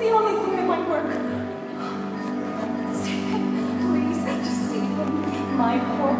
the only thing that might work. Save him, please. Just save him. My poor